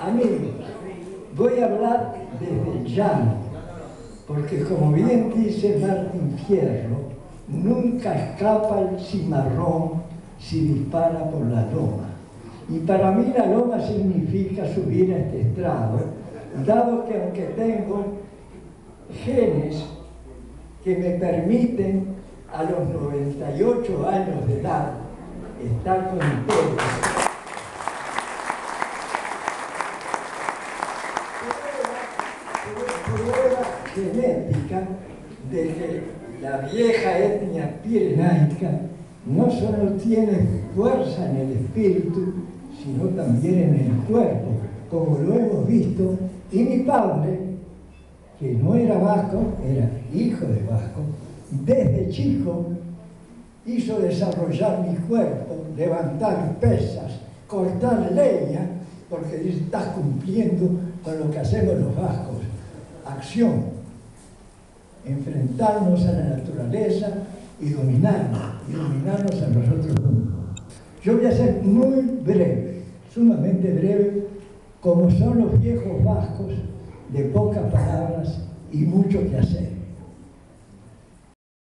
Amén. Voy a hablar desde llano, porque como bien dice Martín Fierro, nunca escapa el cimarrón si dispara por la loma. Y para mí la loma significa subir a este estrado, dado que aunque tengo genes que me permiten a los 98 años de edad estar con ustedes. Genética de que la vieja etnia pirenaica no solo tiene fuerza en el espíritu, sino también en el cuerpo, como lo hemos visto. Y mi padre, que no era vasco, era hijo de vasco, desde chico hizo desarrollar mi cuerpo, levantar pesas, cortar leña, porque estás cumpliendo con lo que hacemos los vascos. Acción, enfrentarnos a la naturaleza y dominarnos a nosotros mismos. Yo voy a ser muy breve, sumamente breve, como son los viejos vascos de pocas palabras y mucho que hacer.